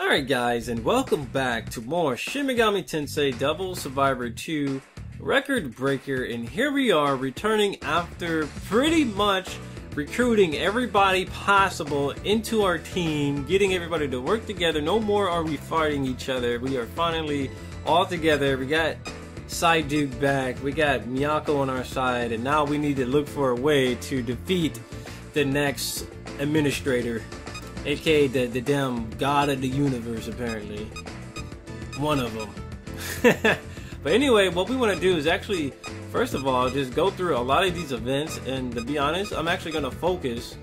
Alright guys, and welcome back to more Shin Megami Tensei Double Survivor 2 Record Breaker, and here we are returning after pretty much recruiting everybody possible into our team, getting everybody to work together. No more are we fighting each other. We are finally all together. We got Saiduq back, we got Miyako on our side, and now we need to look for a way to defeat the next administrator, aka the damn god of the universe, apparently. One of them. But anyway, what we want to do is actually, first of all, just go through a lot of these events, and to be honest, I'm actually going to focus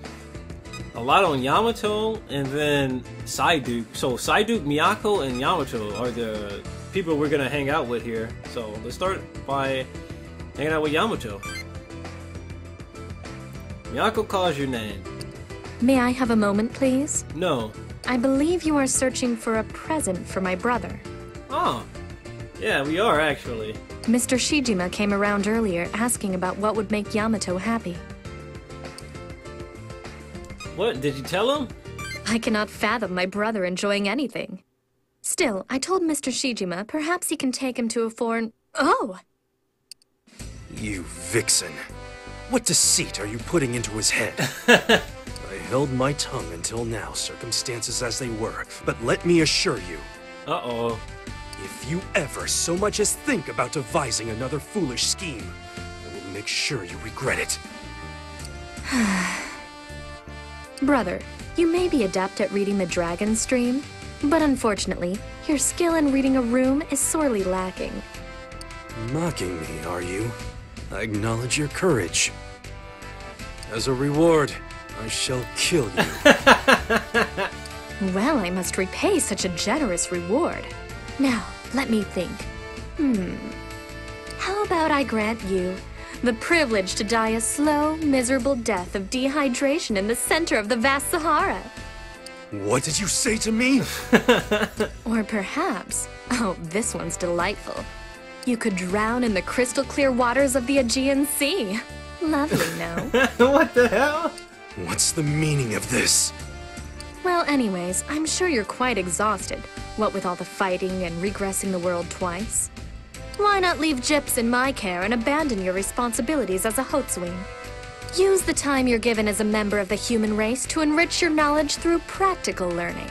a lot on Yamato and then Saiduq. So Saiduq, Miyako, and Yamato are the people we're going to hang out with here. So let's start by hanging out with Yamato. Miyako calls your name. May I have a moment, please? No. I believe you are searching for a present for my brother. Oh. Yeah, we are, actually. Mr. Shijima came around earlier asking about what would make Yamato happy. What? Did you tell him? I cannot fathom my brother enjoying anything. Still, I told Mr. Shijima perhaps he can take him to a foreign... Oh! You vixen. What deceit are you putting into his head? I held my tongue until now, circumstances as they were, but let me assure you... Uh-oh. If you ever so much as think about devising another foolish scheme, I will make sure you regret it. Brother, you may be adept at reading the Dragon Stream, but unfortunately, your skill in reading a room is sorely lacking. Mocking me, are you? I acknowledge your courage. As a reward, I shall kill you. Well, I must repay such a generous reward. Now, let me think. How about I grant you the privilege to die a slow, miserable death of dehydration in the center of the vast Sahara? What did you say to me? Or perhaps, oh, this one's delightful. You could drown in the crystal clear waters of the Aegean Sea. Lovely, no? What the hell? What's the meaning of this? Well, anyways, I'm sure you're quite exhausted, what with all the fighting and regressing the world twice. Why not leave Jips in my care and abandon your responsibilities as a Hotsuin? Use the time you're given as a member of the human race to enrich your knowledge through practical learning.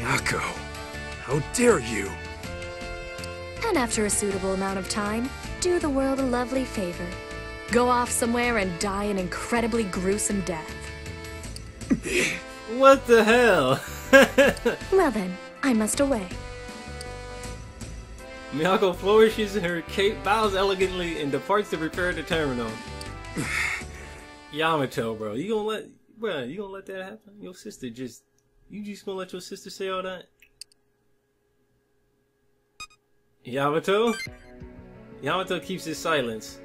Yako, how dare you! And after a suitable amount of time, do the world a lovely favor. Go off somewhere and die an incredibly gruesome death. What the hell? Well then, I must away. Miyako flourishes her cape, bows elegantly, and departs to repair the terminal. Yamato, bro, you gonna let that happen? Your sister you just gonna let your sister say all that? Yamato? Yamato keeps his silence.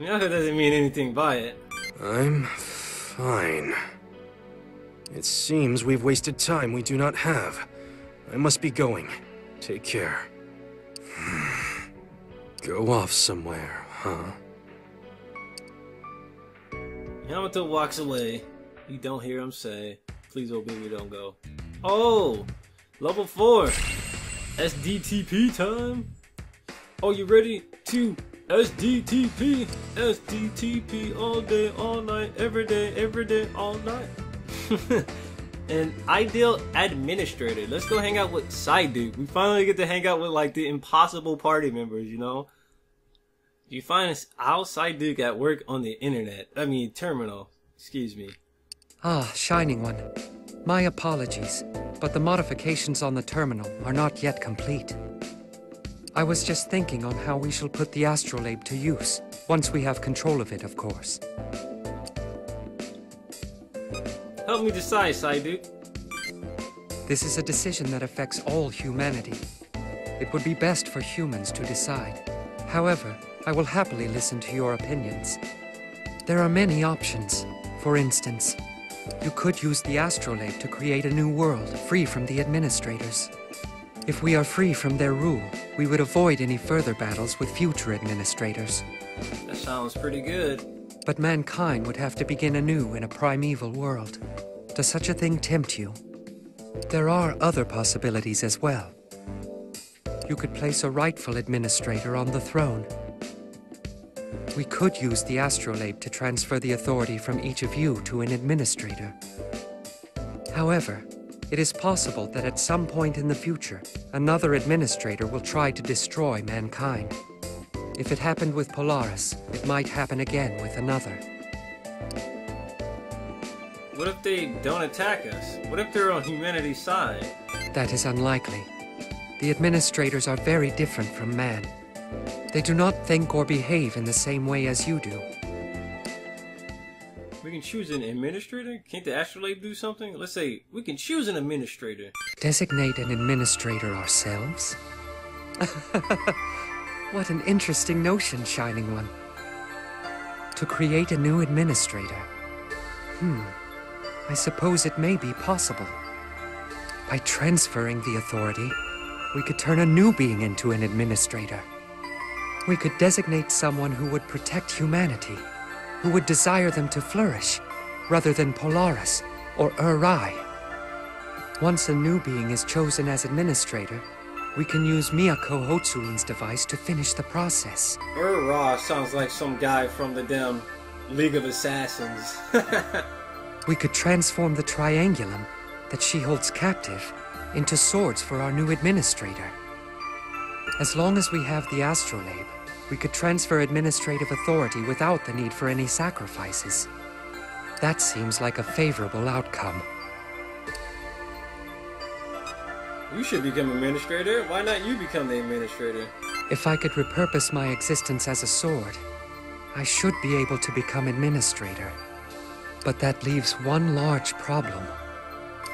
Miyako doesn't mean anything by it. I'm fine. It seems we've wasted time we do not have. I must be going. Take care. Go off somewhere, huh? Yamato walks away. You don't hear him say, please obey me, don't go. Oh! Level 4! SDTP time? Are you ready to... SDTP, SDTP, all day, all night, every day, all night. An ideal administrator. Let's go hang out with Saiduq. We finally get to hang out with like the impossible party members, you know? You find how Saiduq at work on the internet. I mean, terminal, excuse me. Ah, Shining One. My apologies, but the modifications on the terminal are not yet complete. I was just thinking on how we shall put the astrolabe to use, once we have control of it, of course. Help me decide, Saiduq. This is a decision that affects all humanity. It would be best for humans to decide. However, I will happily listen to your opinions. There are many options. For instance, you could use the astrolabe to create a new world free from the administrators. If we are free from their rule, we would avoid any further battles with future administrators. That sounds pretty good. But mankind would have to begin anew in a primeval world. Does such a thing tempt you? There are other possibilities as well. You could place a rightful administrator on the throne. We could use the astrolabe to transfer the authority from each of you to an administrator. However, it is possible that at some point in the future, another administrator will try to destroy mankind. If it happened with Polaris, it might happen again with another. What if they don't attack us? What if they're on humanity's side? That is unlikely. The administrators are very different from man. They do not think or behave in the same way as you do. We can choose an administrator? Can't the astrolabe do something? Let's say we can choose an administrator. Designate an administrator ourselves? What an interesting notion, Shining One. To create a new administrator. I suppose it may be possible. By transferring the authority, we could turn a new being into an administrator. We could designate someone who would protect humanity, who would desire them to flourish, rather than Polaris or Ur Rai. Once a new being is chosen as administrator, we can use Miyako Hotsuin's device to finish the process. Ur Rai sounds like some guy from the damn League of Assassins. We could transform the triangulum that she holds captive into swords for our new administrator. As long as we have the astrolabe, we could transfer administrative authority without the need for any sacrifices. That seems like a favorable outcome. You should become administrator. Why not you become the administrator? If I could repurpose my existence as a sword, I should be able to become administrator. But that leaves one large problem.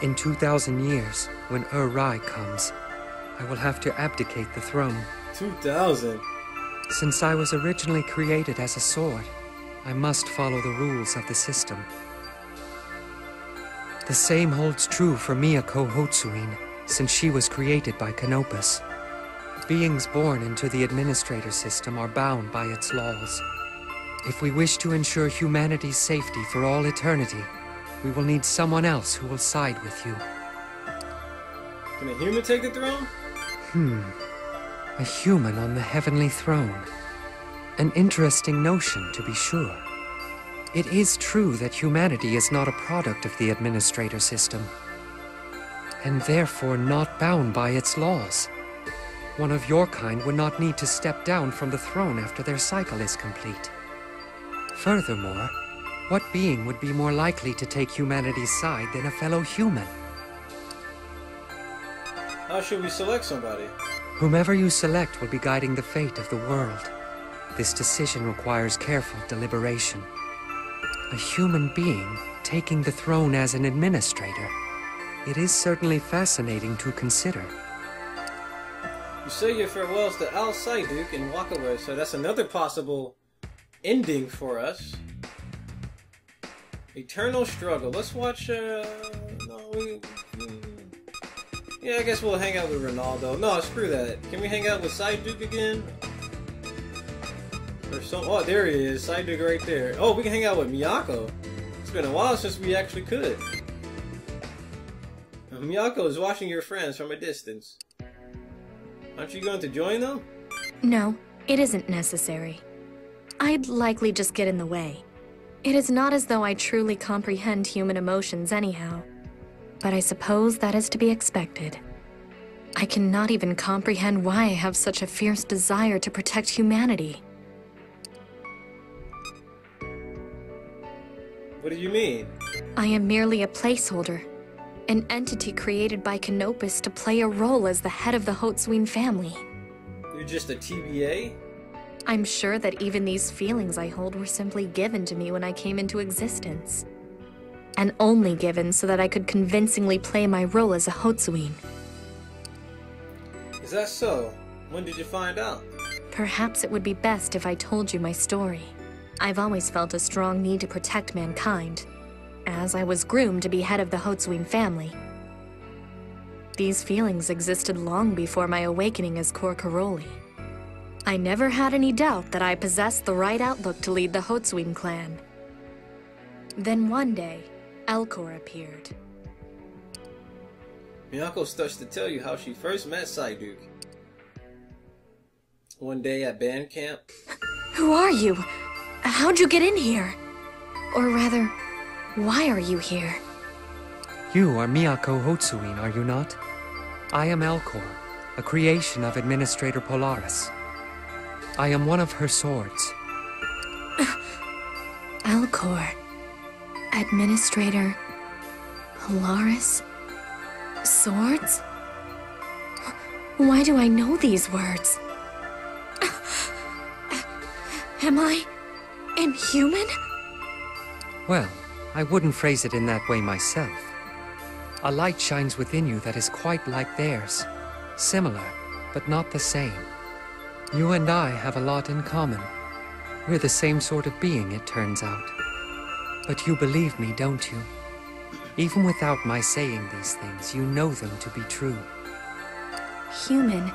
In 2,000 years, when Ur Rai comes, I will have to abdicate the throne. 2,000? Since I was originally created as a sword, I must follow the rules of the system. The same holds true for Miyako Hotsuin, since she was created by Canopus. Beings born into the administrator system are bound by its laws. If we wish to ensure humanity's safety for all eternity, we will need someone else who will side with you. Can a human take the throne? A human on the heavenly throne. An interesting notion, to be sure. It is true that humanity is not a product of the administrator system, and therefore not bound by its laws. One of your kind would not need to step down from the throne after their cycle is complete. Furthermore, what being would be more likely to take humanity's side than a fellow human? How should we select somebody? Whomever you select will be guiding the fate of the world. This decision requires careful deliberation. A human being taking the throne as an administrator. It is certainly fascinating to consider. You say your farewells to Al Saiduq and walk away, so that's another possible ending for us. Eternal struggle. Let's watch. Yeah, I guess we'll hang out with Ronaldo. No, screw that. Can we hang out with Saiduq again? Oh, there he is. Saiduq right there. Oh, we can hang out with Miyako. It's been a while since we actually could. Miyako is watching your friends from a distance. Aren't you going to join them? No, it isn't necessary. I'd likely just get in the way. It is not as though I truly comprehend human emotions anyhow. But I suppose that is to be expected. I cannot even comprehend why I have such a fierce desire to protect humanity. What do you mean? I am merely a placeholder, an entity created by Canopus to play a role as the head of the Hotsuin family. You're just a TBA? I'm sure that even these feelings I hold were simply given to me when I came into existence. And only given so that I could convincingly play my role as a Hotsuin. Is that so? When did you find out? Perhaps it would be best if I told you my story. I've always felt a strong need to protect mankind, as I was groomed to be head of the Hotsuin family. These feelings existed long before my awakening as Cor Caroli. I never had any doubt that I possessed the right outlook to lead the Hotsuin clan. Then one day, Alcor appeared. Miyako starts to tell you how she first met Saiduq. One day at band camp. Who are you? How'd you get in here? Or rather, why are you here? You are Miyako Hotsuin, are you not? I am Alcor, a creation of Administrator Polaris. I am one of her swords. Alcor, Administrator Polaris, swords? Why do I know these words? Am I inhuman? Well, I wouldn't phrase it in that way myself. A light shines within you that is quite like theirs. Similar, but not the same. You and I have a lot in common. We're the same sort of being, it turns out. But you believe me, don't you? Even without my saying these things, you know them to be true. Human,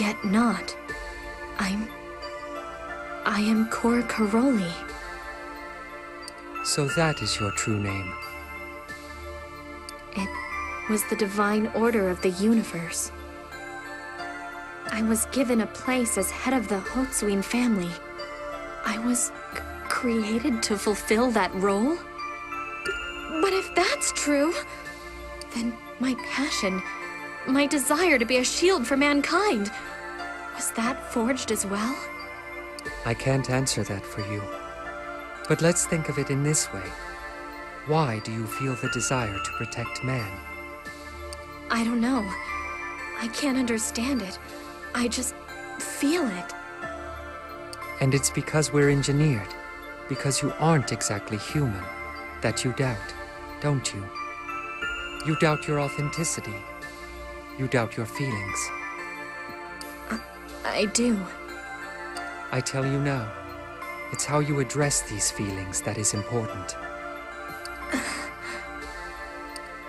yet not. I am Cor Caroli. So that is your true name. It was the divine order of the universe. I was given a place as head of the Hotsuin family. I was created to fulfill that role? But if that's true, then my passion, my desire to be a shield for mankind, was that forged as well? I can't answer that for you. But let's think of it in this way. Why do you feel the desire to protect man? I don't know. I can't understand it. I just feel it. And it's because we're engineered, because you aren't exactly human, that you doubt, don't you? You doubt your authenticity. You doubt your feelings. I do. I tell you now, it's how you address these feelings that is important.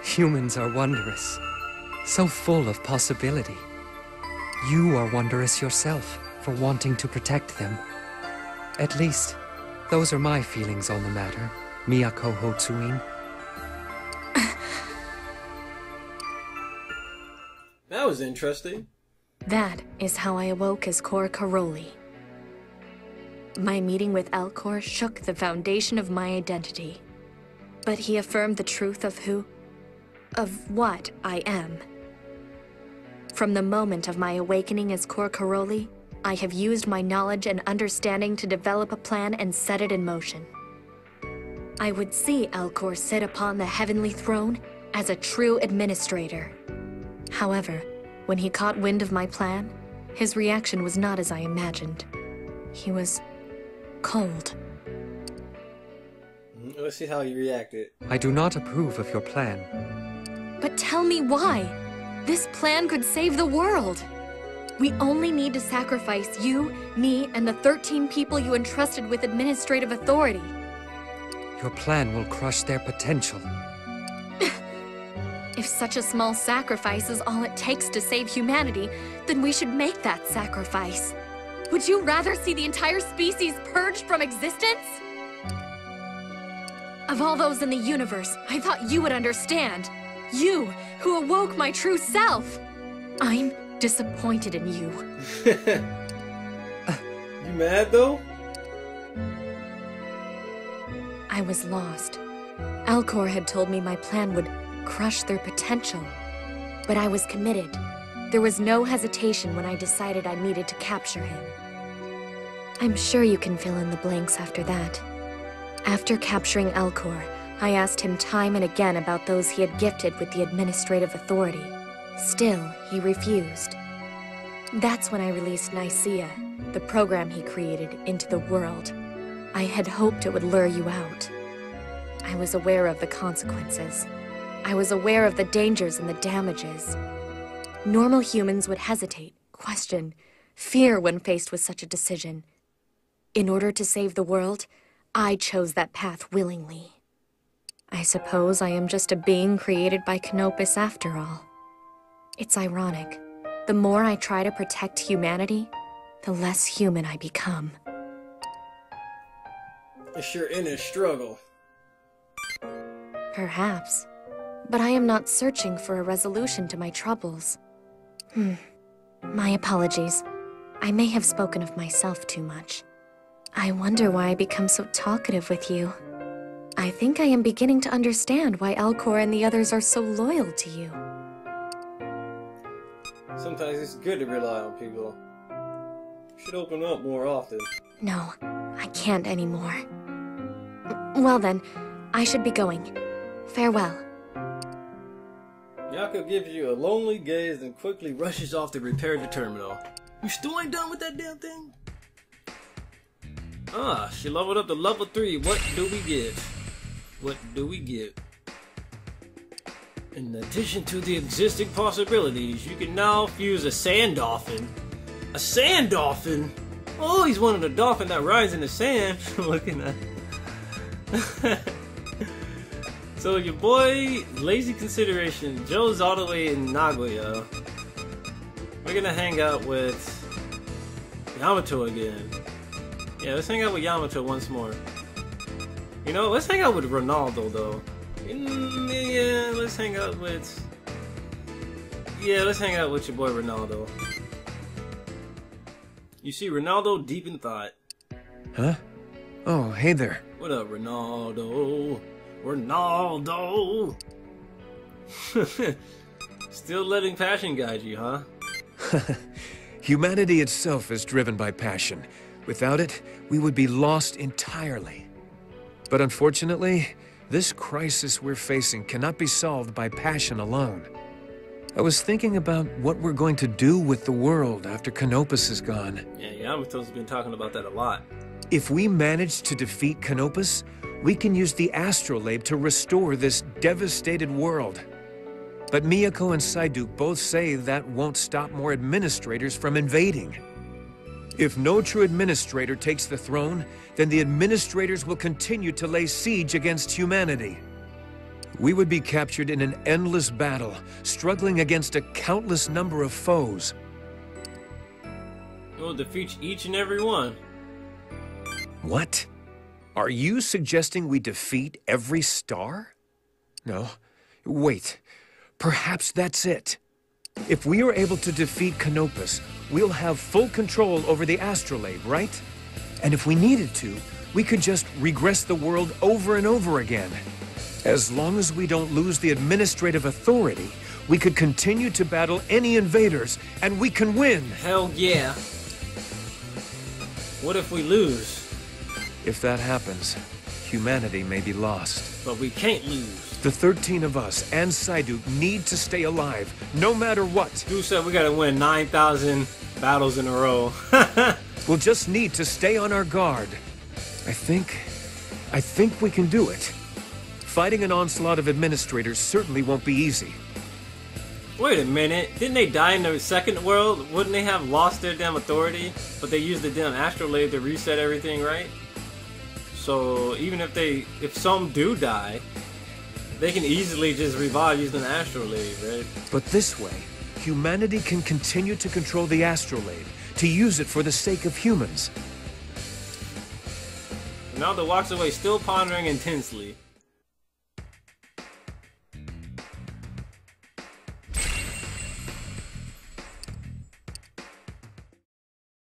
Humans are wondrous, so full of possibility. You are wondrous yourself for wanting to protect them. At least, those are my feelings on the matter, Miyako Hotsuin. That was interesting. That is how I awoke as Cor Caroli. My meeting with Alcor shook the foundation of my identity. But he affirmed the truth of who, of what I am. From the moment of my awakening as Cor Caroli, I have used my knowledge and understanding to develop a plan and set it in motion. I would see Alcor sit upon the heavenly throne as a true administrator. However, when he caught wind of my plan, his reaction was not as I imagined. He was cold. Let's see how you reacted. I do not approve of your plan. But tell me why. This plan could save the world. We only need to sacrifice you, me, and the 13 people you entrusted with administrative authority. Your plan will crush their potential. If such a small sacrifice is all it takes to save humanity, then we should make that sacrifice. Would you rather see the entire species purged from existence? Of all those in the universe, I thought you would understand. You, who awoke my true self. I'm disappointed in you. You mad, though? I was lost. Alcor had told me my plan would crush their potential. But I was committed. There was no hesitation when I decided I needed to capture him. I'm sure you can fill in the blanks after that. After capturing Alcor, I asked him time and again about those he had gifted with the administrative authority. Still, he refused. That's when I released Nicaea, the program he created, into the world. I had hoped it would lure you out. I was aware of the consequences. I was aware of the dangers and the damages. Normal humans would hesitate, question, fear when faced with such a decision. In order to save the world, I chose that path willingly. I suppose I am just a being created by Canopus after all. It's ironic. The more I try to protect humanity, the less human I become. It's your inner struggle. Perhaps. But I am not searching for a resolution to my troubles. My apologies. I may have spoken of myself too much. I wonder why I become so talkative with you. I think I am beginning to understand why Alcor and the others are so loyal to you. Sometimes it's good to rely on people. You should open up more often. No, I can't anymore. Well then, I should be going. Farewell. Yako gives you a lonely gaze and quickly rushes off to repair the terminal. You still ain't done with that damn thing? Ah, she leveled up to level 3. What do we get? What do we get? In addition to the existing possibilities, you can now fuse a sand dolphin. A sand dolphin? Oh, he's one of the dolphins that rides in the sand. Looking at. So your boy, Lazy Consideration, Joe's all the way in Nagoya. We're gonna hang out with Yamato again. Yeah, let's hang out with Yamato once more. You know, let's hang out with Ronaldo though. Yeah, let's hang out with... Yeah, let's hang out with your boy Ronaldo. You see Ronaldo deep in thought. Huh? Oh, hey there. What up, Ronaldo? Ronaldo! Still letting passion guide you, huh? Humanity itself is driven by passion. Without it, we would be lost entirely. But unfortunately, this crisis we're facing cannot be solved by passion alone. I was thinking about what we're going to do with the world after Canopus is gone. Yeah, Yamato's been talking about that a lot. If we manage to defeat Canopus, we can use the astrolabe to restore this devastated world. But Miyako and Saiduq both say that won't stop more administrators from invading. If no true administrator takes the throne, then the administrators will continue to lay siege against humanity. We would be captured in an endless battle, struggling against a countless number of foes. We'll defeat each and every one. What? Are you suggesting we defeat every star? No. Wait. Perhaps that's it. If we are able to defeat Canopus, we'll have full control over the astrolabe, right? And if we needed to, we could just regress the world over and over again. As long as we don't lose the administrative authority, we could continue to battle any invaders, and we can win! Hell yeah. What if we lose? If that happens, humanity may be lost. But we can't lose. The 13 of us and Saiduq need to stay alive, no matter what. Dude said we gotta win 9,000 battles in a row. We'll just need to stay on our guard. I think we can do it. Fighting an onslaught of administrators certainly won't be easy. Wait a minute, didn't they die in the second world? Wouldn't they have lost their damn authority? But they used the damn astrolabe to reset everything, right? So even if they, if some do die, they can easily just revive using an astrolabe, right? But this way, humanity can continue to control the astrolabe, to use it for the sake of humans. Ronaldo walks away, still pondering intensely.